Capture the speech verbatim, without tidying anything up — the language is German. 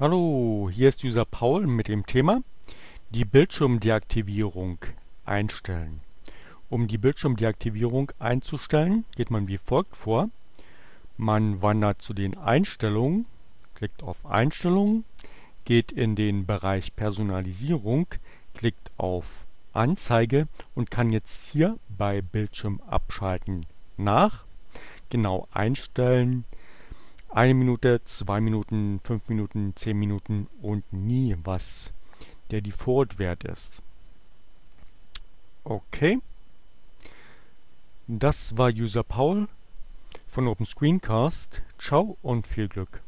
Hallo, hier ist User Paul mit dem Thema die Bildschirmdeaktivierung einstellen. Um die Bildschirmdeaktivierung einzustellen, geht man wie folgt vor. Man wandert zu den Einstellungen, klickt auf Einstellungen, geht in den Bereich Personalisierung, klickt auf Anzeige und kann jetzt hier bei Bildschirm abschalten nach, genau einstellen, eine Minute, zwei Minuten, fünf Minuten, zehn Minuten und nie was der Default-Wert ist. Okay, das war User Paul von OpenScreenCast. Ciao und viel Glück.